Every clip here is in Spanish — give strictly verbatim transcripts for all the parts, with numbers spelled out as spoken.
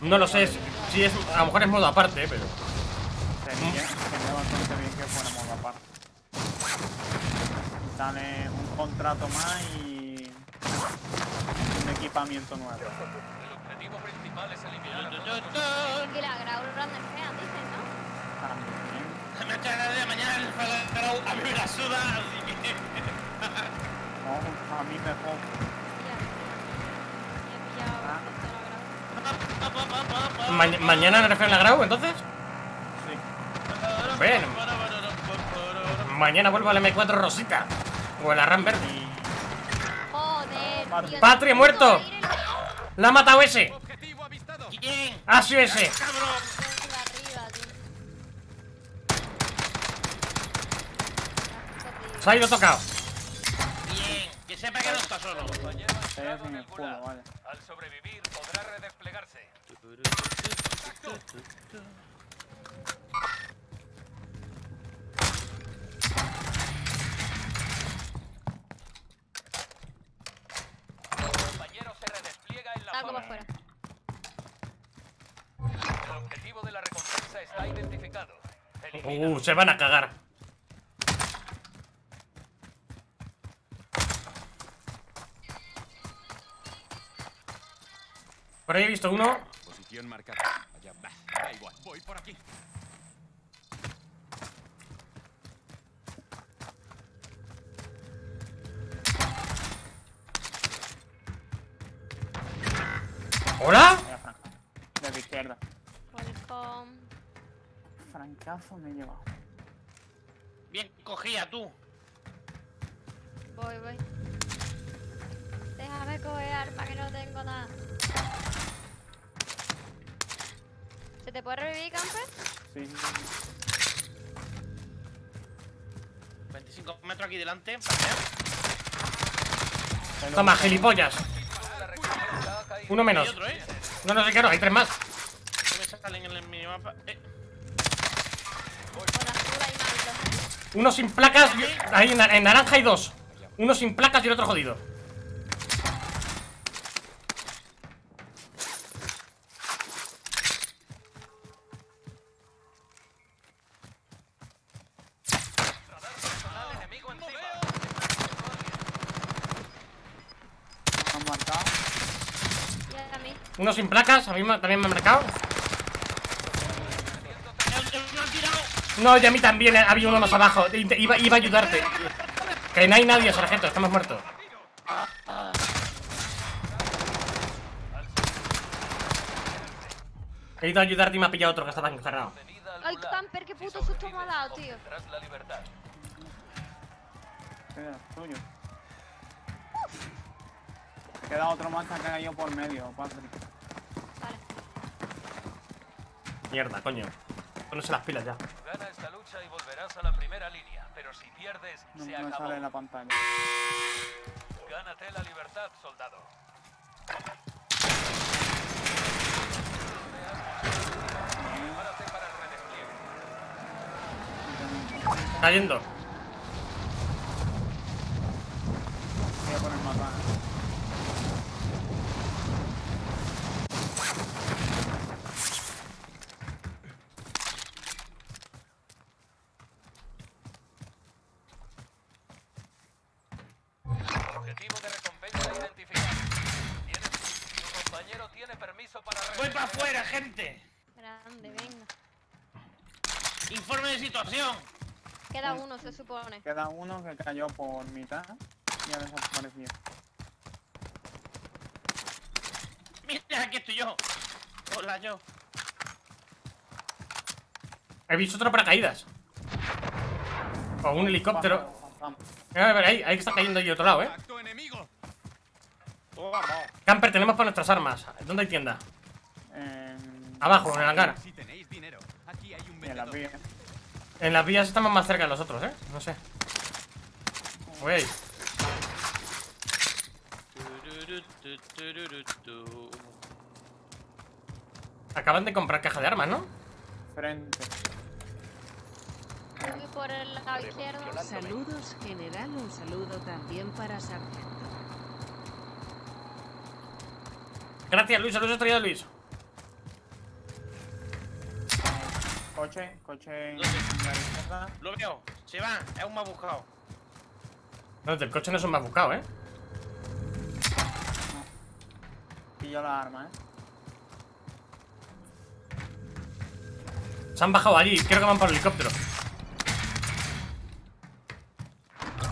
No lo sé, si es, a lo mejor es modo aparte, pero... Tenía, tenía bastante bien que fuera modo aparte. Dale un contrato más y... un equipamiento nuevo. El objetivo principal es eliminar... Y la Graul Random fea, dicen, ¿no? También. Me echaré de mañana el Graul, a mí me la suda, así que... No, a mí me pongo. Ma ¿Mañana me refiero a la Grau, entonces? Sí. Ven. Mañana vuelvo al M cuatro Rosita. O a la Ram Verde. Joder. ¡Patria muerto! ¡La ha matado ese! ¡Ha sido ese! Se ha ido tocado. Que sepa que no está solo. Al sobrevivir podrá redesplegarse. Su compañero se redespliega en la zona. El objetivo de la recompensa está identificado. Uh, se van a cagar. Por ahí he visto uno. Posición marcada. Allá va. Da igual. Voy por aquí. ¿Hola? De la izquierda. Welcome. Francazo me he llevado. Bien, cogía tú. Voy, voy. Déjame coger arma que no tengo nada. ¿Se te puede revivir, Camper? Sí. veinticinco metros aquí delante. Toma, gilipollas. Uno menos. Otro, ¿eh? No, no sé qué, no, hay tres más. Uno sin placas. Ahí en naranja hay dos. Uno sin placas y el otro jodido. Uno sin placas, a mí también me han marcado. No, y a mí también había uno más abajo. Iba, iba a ayudarte. Que no hay nadie, sargento, estamos muertos. He ido a ayudarte y me ha pillado otro que estaba encerrado. Ay, Camper, qué puto susto me ha dado, tío. Me queda otro más que ha caído por medio, Patrick. Mierda, coño. Ponese las pilas ya. Gana esta lucha y volverás a la primera línea, pero si pierdes, no, se acabó. No sale en la pantalla. Gánate la libertad, soldado. Prepárate para el redespliegue. Está yendo. Voy a poner más balas. Voy para afuera, gente. Grande, venga. Informe de situación. Queda uno, se supone. Queda uno que cayó por mitad y ha desaparecido. Mira, aquí estoy yo. Hola, yo. He visto otro paracaídas. O un helicóptero. A ver, ahí, ahí está cayendo ahí otro lado, eh. Camper, tenemos para nuestras armas. ¿Dónde hay tienda? Eh... Abajo, en el hangar. Si tenéis dinero, aquí hay un vendedor. En las vías. En las vías estamos más cerca de los otros, ¿eh? No sé. Voy ahí. Acaban de comprar caja de armas, ¿no? Frente. Voy por el lado izquierdo. Saludos, general. Un saludo también para Sargento. Gracias, Luis. Saludos, estrella Luis. Coche, coche en la izquierda. Lo veo, se va, es un más buscado. No, el coche no es un más buscado, eh. No. Pillo la arma, eh. Se han bajado allí, creo que van por el helicóptero.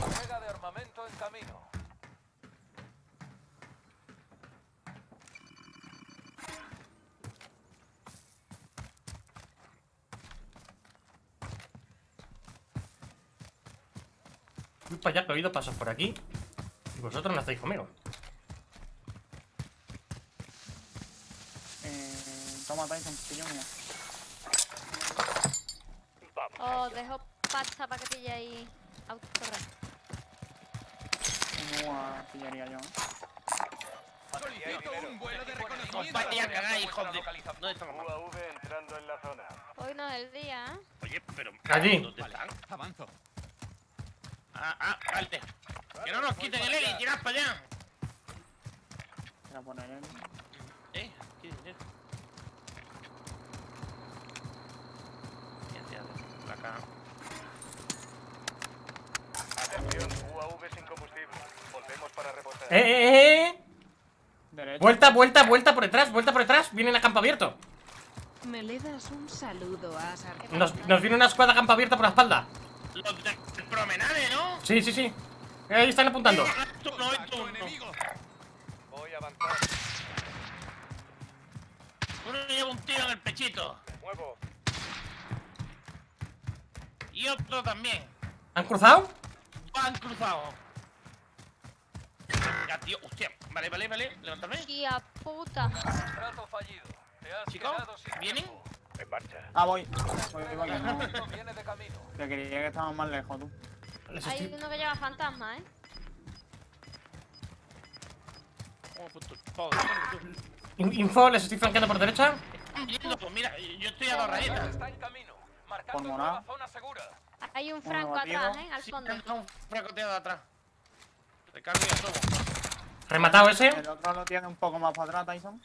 Entrega de armamento en camino. Voy para allá, que he oído pasos por aquí. Y vosotros no estáis conmigo. Eh, toma, Tyson, que yo mira. Oh, dejo pasta para que pilléis autocorrer. No pillaría yo. Os vais a cagar, hijos de localización. ¿Dónde estamos? U A V entrando en la zona. Hoy no es el día, ¿eh? Oye, pero. ¡Allí! ¿Dónde están? Avanzo. Ah, ah, salte. Que no nos quiten el heli, tirad para allá. Voy a poner el... Eh, aquí, eh. Bien, tío, por acá. Atención, U A V sin combustible. Volvemos para reposar. Eh, eh, eh. Derecho. Vuelta, vuelta, vuelta por detrás, vuelta por detrás. Vienen a campo abierto. Me le das un saludo a Sark. Nos, nos viene una escuadra a campo abierto por la espalda. Los de promenade, ¿no? Sí, sí, sí. Ahí están apuntando. No hay tu enemigo. Voy a avanzar. Uno lleva un tiro en el pechito. Muevo. Y otro también. ¿Han cruzado? Han cruzado. Ya, tío. Hostia. Vale, vale, vale. Levantadme. Hostia puta. Trato fallido. Chicos, ¿vienen? En marcha. Ah, voy. Voy, voy, voy. Te quería que estábamos más lejos, tú. Hay uno que lleva fantasma, eh. Info, les estoy flanqueando por derecha. Pues mira, yo estoy a dos rayitas. Por morado. Hay un franco atrás, eh, al fondo. Un francoteado atrás. Recargo y atomo. ¿Rematado ese? El otro lo tiene un poco más para atrás, Tyson.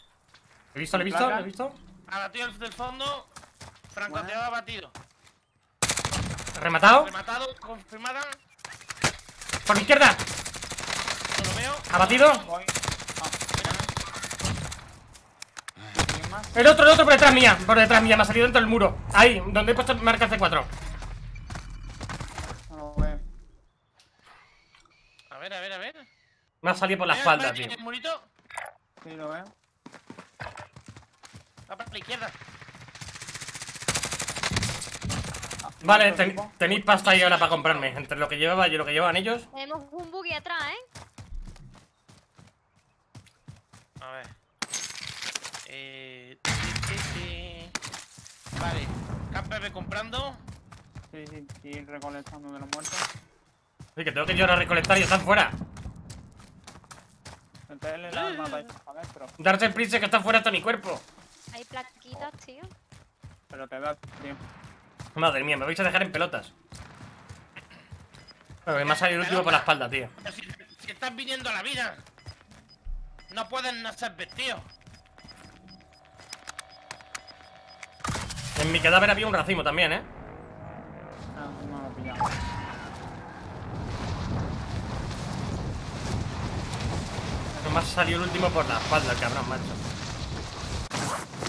¿He visto, le he visto, le he visto? Abatido del fondo, francoteado abatido. ¿Rematado? Rematado, confirmada. Por mi izquierda. No lo veo. ¿Abatido? Voy. Ah, el otro, el otro por detrás mía. Por detrás mía, me ha salido dentro del muro. Ahí, donde he puesto marca C cuatro. A ver, a ver, a ver. Me ha salido por la espalda, tío. ¿El murito? Sí, lo veo. Va para la izquierda. Vale, ten, tenéis pasta ahí ahora para comprarme. Entre lo que llevaba y lo que llevaban ellos. Tenemos un buggy atrás, ¿eh? A ver. Eh. Te, te, te. Vale. K P B comprando. Sí, sí, sí, recolectando de los muertos. Sí, que tengo que yo ahora recolectar y están fuera. Entonces, la arma para adentro. Darse el Prince que está fuera hasta mi cuerpo. Hay plaquitas, tío. Pero te da tiempo. Madre mía, me vais a dejar en pelotas. Bueno, me ha salido el último por la espalda, tío. Pero si, si estás viniendo a la vida. No pueden no ser vestidos. En mi cadáver había un racimo también, ¿eh? No, no lo pillamos. Me ha salido el último por la espalda, el cabrón, macho.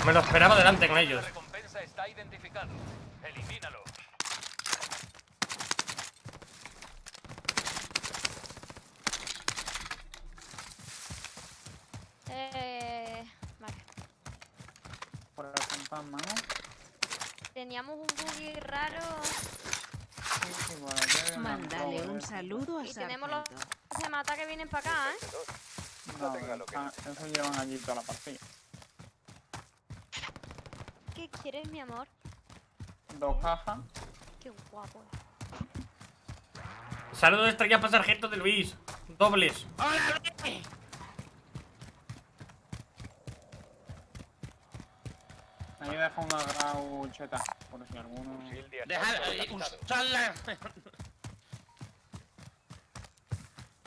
Me lo esperaba delante con ellos. La recompensa está identificada. Elimínalo. Eh. Vale. Por el fantasma, ¿no? Teníamos un buggy raro. Mándale un saludo a Sark. Y tenemos los que se mata que vienen para acá, ¿eh? No, eso llevan allí toda la partida. ¿Qué quieres, mi amor? Dos cajas. Qué guapo. Saludos de estrella para sargento de Luis. Dobles. ¡Hola, Luis! Ahí dejo una graucheta. Por si alguno. Dejad, usadla.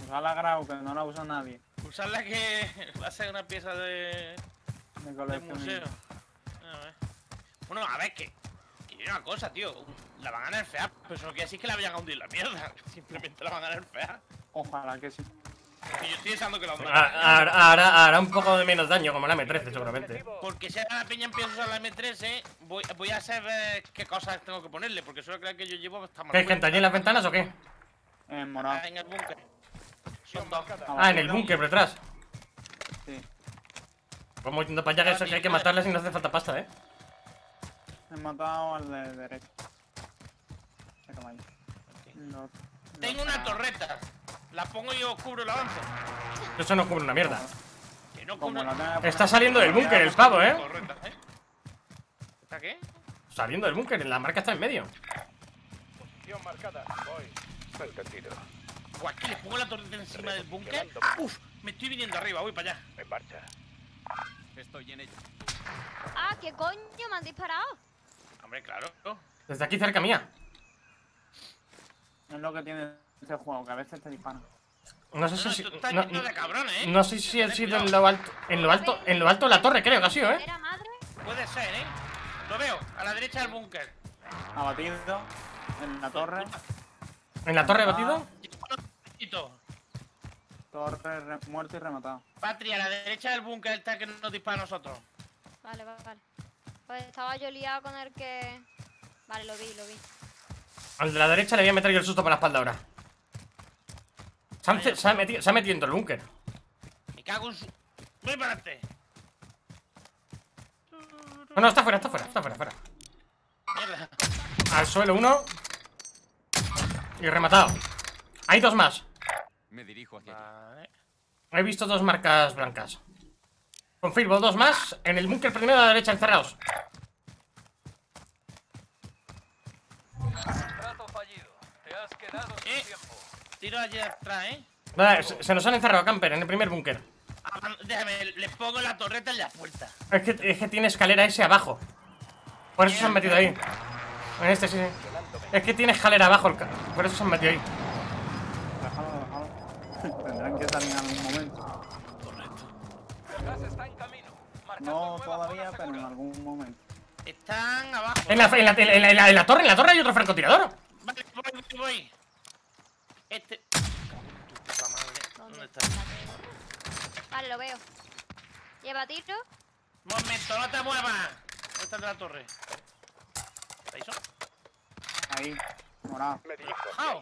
Usad la grau, que no la usa nadie. Usadla que va a ser una pieza de. de, de museo. A ver. Bueno, a ver, que, que Tiene una cosa, tío. La van a nerfear, pero eso no quiere decir que la vayan a hundir la mierda. Simplemente la van a nerfear. Ojalá que sí. Porque yo estoy pensando que la hundirá. Hará, hará un poco de menos daño, como la eme trece, seguramente. Porque si ahora la peña empieza a usar la eme trece, voy, voy a saber eh, qué cosas tengo que ponerle. Porque solo creo que yo llevo hasta mal. ¿Qué hay gente allí en las ventanas o qué? En morado. Ah, en el búnker. Ah, en el búnker, por detrás. Sí. Vamos intentando para allá eso, que hay que matarles y no hace falta pasta, eh. He matado al de derecho. Se toma ahí. Okay. No, tengo no, una no. torreta. La pongo y yo cubro el avance. Eso no cubre una mierda. Que no cubre una... Está saliendo del búnker el pavo, eh. Torreta, ¿eh? ¿Está qué? Saliendo del búnker, la marca está en medio. Posición marcada. Voy. Cerca tiro. Guau, que le pongo la torreta encima del búnker. Uf, me estoy viniendo arriba, voy para allá. En marcha. Estoy en ello. Ah, ¿qué coño me han disparado? Hombre, claro. Desde aquí cerca mía. Es lo que tiene este juego, que a veces te disparan. No sé no, si... No, no, no, de cabrón, ¿eh? No sé si ha sido en lo alto... En lo alto, en lo alto de la torre, creo que ha sido, ¿eh? Madre. Puede ser, ¿eh? Lo veo, a la derecha del búnker. Abatido. En la torre. ¿En la torre abatido? Torre muerto y rematado. Patria, a la derecha del búnker está que nos dispara a nosotros. Vale, vale, vale. Pues estaba yo liado con el que... Vale, lo vi, lo vi. Al de la derecha le voy a meter yo el susto por la espalda ahora. Se, han, se, se, ha, metido, se ha metido en el búnker. Me cago en su... ¡Voy para adelante! No, no, está fuera, está fuera, está fuera, fuera. Mierda. Al suelo uno. Y rematado. Hay dos más. Me dirijo hacia allí. He visto dos marcas blancas. Confirmo, dos más. En el búnker primero a la derecha, encerrados. Trato fallido. Te has quedado sin eh. tiempo. Tiro allí atrás, eh. Vale, se, se nos han encerrado, camper, en el primer búnker. Ah, déjame, les pongo la torreta en la puerta. Es que, es que tiene escalera ese abajo. Por eso se han metido ahí. En este, sí, sí. Es que tiene escalera abajo el carro. Por eso se han metido ahí. Tendrán que salir en algún momento. Correcto. No todavía, pero en algún momento. Están abajo. En la, en la, en la, en la, en la torre, en la torre hay otro francotirador. Vale, voy, voy, voy. Este. ¿Dónde está? Vale, lo veo. Lleva tiro. Momento, no te muevas. ¿Dónde está la torre? ¿La hizo? Ahí, morado. Me dirijo.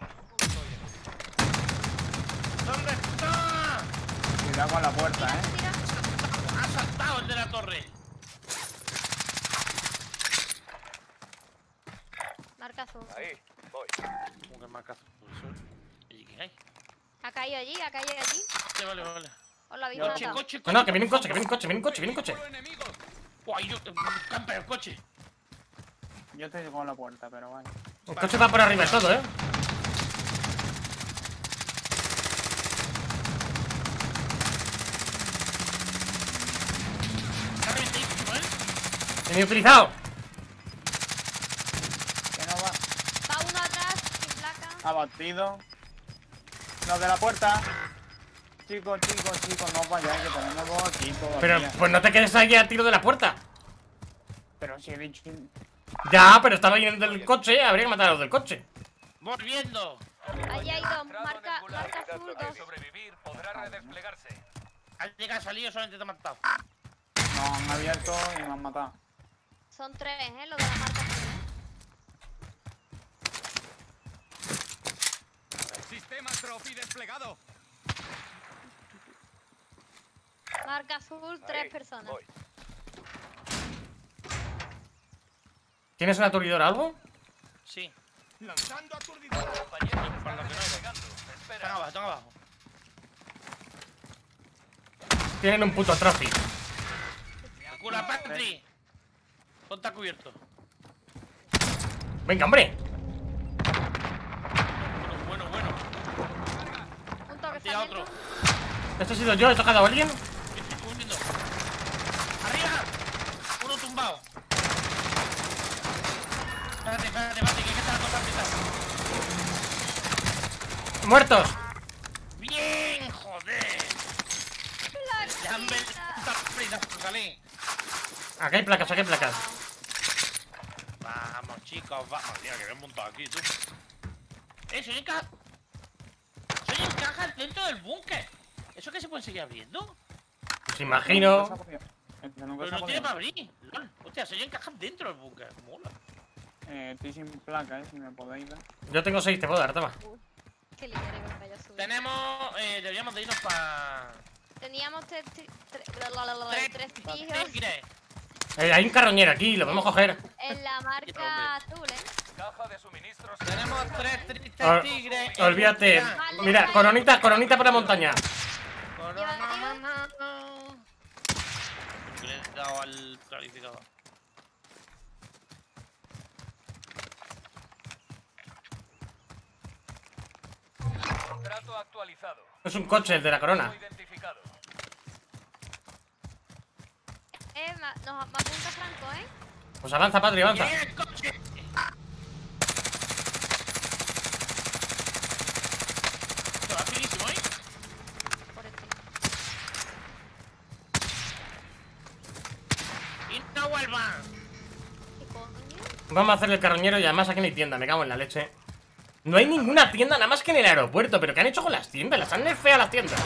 ¿Dónde está? Cuidado con la puerta, eh. Ha saltado el de la torre. Marca azul. Ahí, voy. ¿Cómo que marca azul? ¿Y qué hay? Ha caído allí, ha caído allí. Sí, vale, vale. Os lo habéis matado. Coche, coche, no, no, que viene un coche, que viene un coche, viene un coche, viene un coche. Uy, yo te... Camper, el coche. Yo te digo la puerta, pero vale. El coche va por arriba todo, eh. He utilizado. Que no va. Va uno atrás, sin placa. Abatido. Los de la puerta. Chicos, chicos, chicos, no vayáis, que tenemos dos aquí todavía. Pero pues no te quedes ahí a tiro de la puerta. Pero si he dicho. Ya, pero estaba yendo del coche, habría que matar a los del coche. Volviendo. Allí hay dos, marca, marca azul, dos. Sobrevivir, podrá redesplegarse. Al llegar salido solamente te han matado. No, me han abierto y me han matado. Son tres, ¿eh? Lo de la marca. Sistema trophy desplegado. Marca azul, ahí, tres personas. Voy. ¿Tienes un aturdidor algo? Sí. Lanzando aturdidor. Compañeros, para lo que no llegando. Espera. Están abajo, están abajo. Tienen un puto trophy. ¡Cura, Patri! Ponte cubierto. Venga, hombre. Bueno, bueno, bueno. Tira otro. ¿Esto ha sido yo? ¿He tocado a alguien? Estoy hundiendo. ¡Arriba! Uno tumbado. Espérate, espérate, espérate, que está la cosa apretada. ¡Muertos! ¡Bien, joder! ¡La prisa! ¡Salí! Aquí hay placas, aquí hay placas. Vamos, chicas bajas. Mira, que me he montado aquí, tú. ¡Eh, soy en caja! ¡Soy en caja dentro del búnker! ¿Eso que se puede seguir abriendo? Pues imagino. Pero no tiene para abrir. Lol. Hostia, soy en caja dentro del búnker. Mola. Eh, estoy sin placa, eh, si me podéis dar. Yo tengo seis, te puedo dar, toma. Uy, qué lineal, payaso. Tenemos. Eh, deberíamos de irnos para. Teníamos tres tigres. Eh, hay un carroñero aquí, lo podemos coger. En la marca azul, eh. Caja de suministros. Tenemos tres tristes tigres. Olvídate. Mira, coronita, coronita por la montaña. Corona. Le he dado al calificador. Contrato actualizado. Es un coche, el de la corona. Eh, nos apunta Franco, eh. Pues avanza, Patri, avanza. El coche. Esto va finísimo, eh. Por este. Y no vuelvan. Vamos a hacerle el carroñero y además aquí no hay tienda, me cago en la leche. No hay ninguna tienda, nada más que en el aeropuerto. ¿Pero qué han hecho con las tiendas? Las han nerfeado las tiendas.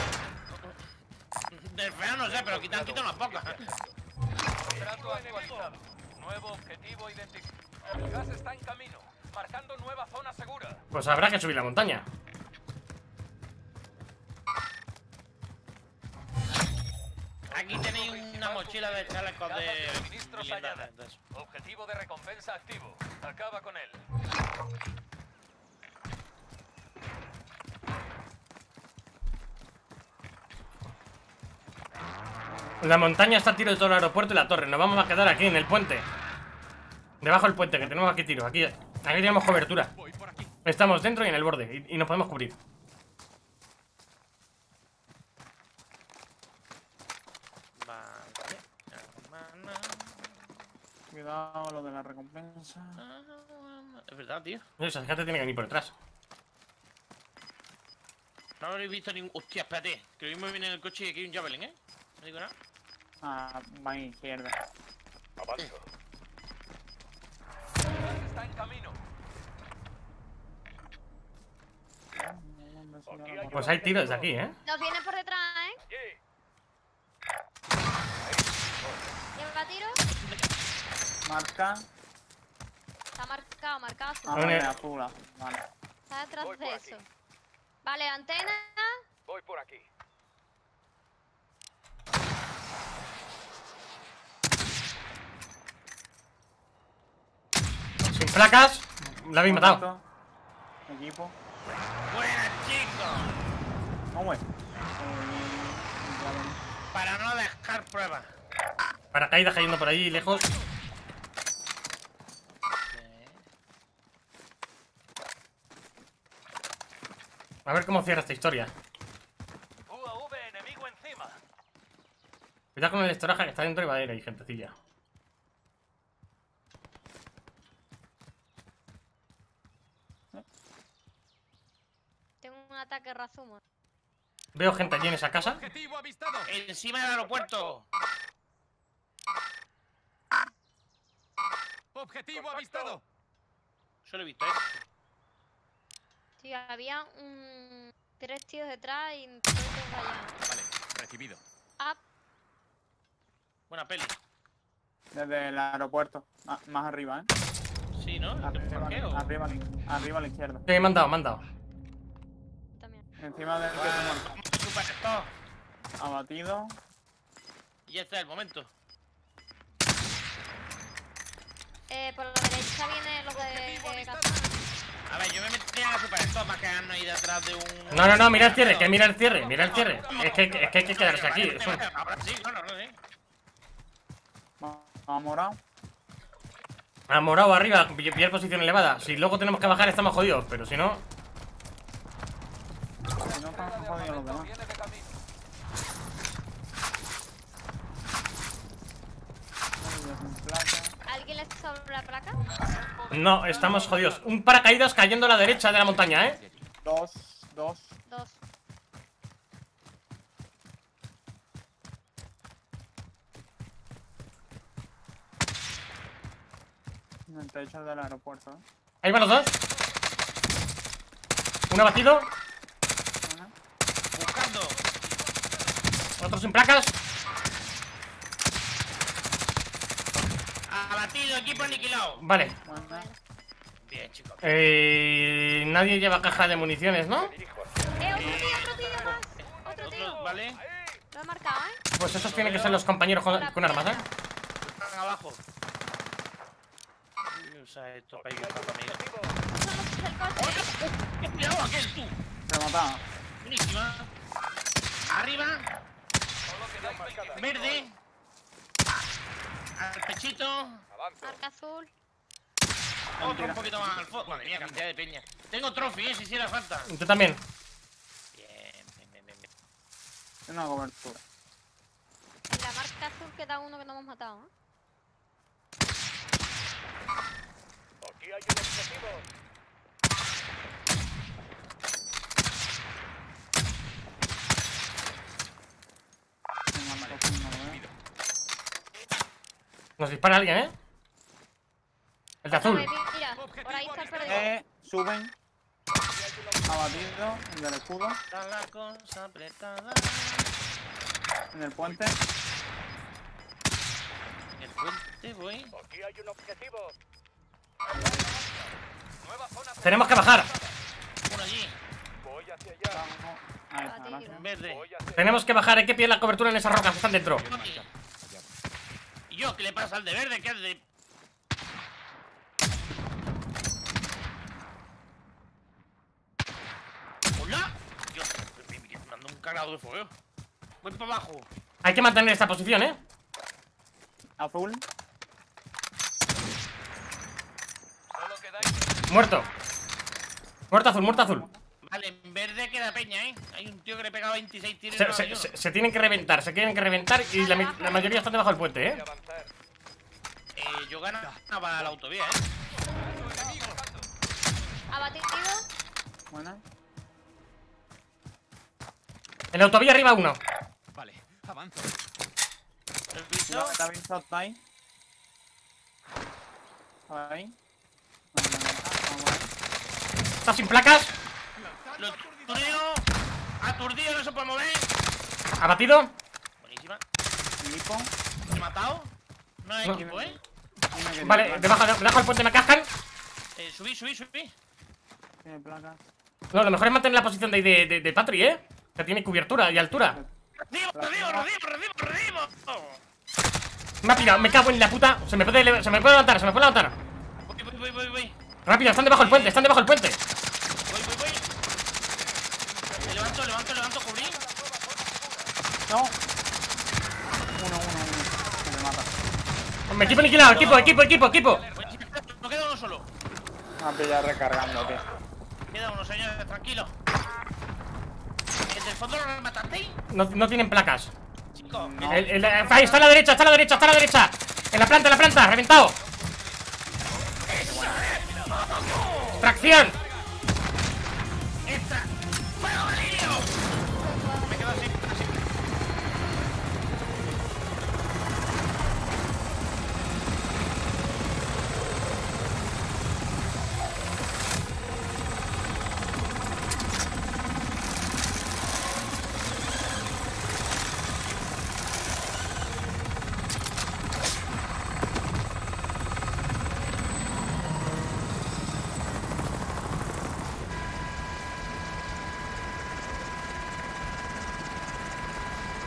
Nerfeado no sé, pero quitan, quitan unas pocas. Contrato actualizado. Nuevo objetivo identificado. El gas está en camino, marcando nueva zona segura. Pues habrá que subir la montaña. Aquí tenéis una mochila de chalecos de ministros halladas. Objetivo de recompensa activo. Acaba con él. La montaña está a tiro de todo el aeropuerto y la torre. Nos vamos a quedar aquí, en el puente. Debajo del puente, que tenemos aquí tiro. Aquí, aquí tenemos cobertura. Estamos dentro y en el borde. Y, y nos podemos cubrir. Cuidado lo de la recompensa. Es verdad, tío. Esa gente tiene que venir por detrás. No habréis visto ningún... Hostia, espérate. Que hoy me viene en el coche y aquí hay un javelin, ¿eh? No digo nada. Ah, va a izquierda. Avanzo. Está en camino. Pues hay tiros de aquí, ¿eh? Nos vienen por detrás, ¿eh? ¿Lleva tiros? Marca. Está marcado, marcado azul. Ah, vale, azul, azul, vale. Está detrás de eso. Vale, antena. Voy por aquí. Sin placas, la habéis matado. Equipo. Buenas, chicos. ¿Cómo es? Para no dejar pruebas. Paracaídas cayendo por ahí, lejos. A ver cómo cierra esta historia. U A V enemigo encima. Cuidado con el estoraja que está dentro y va a ir ahí, gentecilla. Tengo un ataque Razuma. Veo gente allí en esa casa. Encima del aeropuerto. Objetivo avistado. Yo lo he visto, ¿eh? Sí, había un... tres tíos detrás y... Vale, recibido. Up. Buena peli. Desde el aeropuerto. Ah, más arriba, ¿eh? Sí, ¿no? Arriba, arriba, arriba, arriba a la izquierda. Sí, me han dado, me han dado. También. Encima del... Ah, abatido. Y este es el momento. Eh, por la derecha viene los de... Eh, A ver, yo me metí en la superstop para quedarnos ahí detrás de un... No, no, no, mira el cierre, que mira el cierre, mira el cierre. Es que, es que hay que quedarse aquí. Es un... Amorado. Amorado arriba, pillar posición elevada. Si luego tenemos que bajar estamos jodidos, pero si no... Si no estamos jodidos los demás. ¿Alguien le sobra la placa? No, estamos jodidos. Un paracaídas cayendo a la derecha de la montaña, ¿eh? Dos, dos. Dos. en el techo del aeropuerto. Ahí van los dos. Uno abatido. Bueno. Buscando. Otro sin placas. Abatido, equipo aniquilado. Vale. Bien, chicos. Eh, nadie lleva caja de municiones, ¿no? Eh, otro tío, otro tío más. Otro tío. Vale. Lo he marcado, ¿eh? Pues esos tienen que ser los compañeros con, con armas, ¿eh? Están abajo. Esto para ir a la mía. ¡Cuidado, aquel tú! Te he matado. Buenísima. Arriba. Verde. Al pechito. Marca azul. Otro un poquito más al fondo. Madre mía, cantidad de peña. Tengo trophy, eh, si hiciera falta. Yo también. Una cobertura. En la marca azul queda uno que no hemos matado, ¿eh? Aquí hay un objetivo. Nos dispara alguien, ¿eh? El de azul. Mira, por ahí está el perdido. Eh, suben. Abatido, el del escudo. La cosa apretada. En el puente. En el puente voy. Aquí hay un objetivo. Nueva zona. Tenemos que bajar. Uno allí. Voy hacia allá. Vamos. Ahí, verde. Tenemos que bajar, hay que pillar la cobertura en esas rocas que están dentro. ¿Y yo qué le pasa al de verde? ¿Qué al de...? ¡Hola! Dios, me ando un cagado de fuego. Voy para abajo. Hay que mantener esta posición, ¿eh? Azul. Muerto. Muerto azul, muerto azul. Vale, en verde queda peña, ¿eh? Hay un tío que le pega veintiséis tiros. Se, se, se, se tienen que reventar, se tienen que reventar y la, la mayoría están debajo del puente, ¿eh? eh yo ganaba la autovía, ¿eh? Abatido. Buena. En la autovía arriba uno. Avanzo. ¿Te has visto? No, está bien, está ahí. Ahí. ¿Estás sin placas? Lo aturdido. Aturdido, no se puede mover. ¿Abatido? Buenísima. Lipo. ¿Te he matado? No hay equipo, ¿eh? Vale, debajo del puente me cascan. Eh, subí, subí, subí. Tiene placas. No, lo mejor es mantener la posición de, de, de, de Patri, ¿eh? Que tiene cobertura y altura. ¡Recibo, recibo, recibo, recibo, recibo! Me ha pillado, me cago en la puta. Se me puede, se me puede levantar, se me puede levantar. Voy, voy, voy, voy, voy. Rápido, están debajo del puente, están debajo del puente. Voy, voy, voy. Me levanto, levanto, levanto, cubrí. No. Uno, uno, uno. Se me mata. Me equipo aniquilado, equipo, equipo, equipo, equipo. No queda uno solo. Ah, pero ya recargando, tío. Queda uno, señores, tranquilo. ¿El fondo lo mataste? No, no tienen placas. Chico, no. El, el, el, ahí, está a la derecha, está a la derecha, está a la derecha. En la planta, en la planta, reventado. Tracción. Esta. ¡Fuego de lío! Me quedo así, así.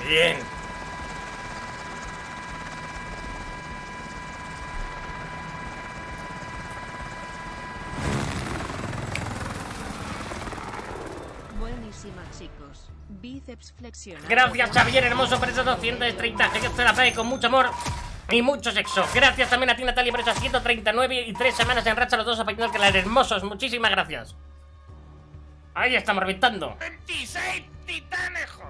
Bien. Buenísima, chicos. Bíceps flexionados. Gracias, Xavier hermoso, por esos doscientos treinta. Sé que te la pague con mucho amor y mucho sexo. Gracias también a ti, Natalia, por esas ciento treinta y nueve y tres semanas en racha. Los dos apañados que la hermosos. Muchísimas gracias. Ahí estamos reventando. veintiséis titanes, joder.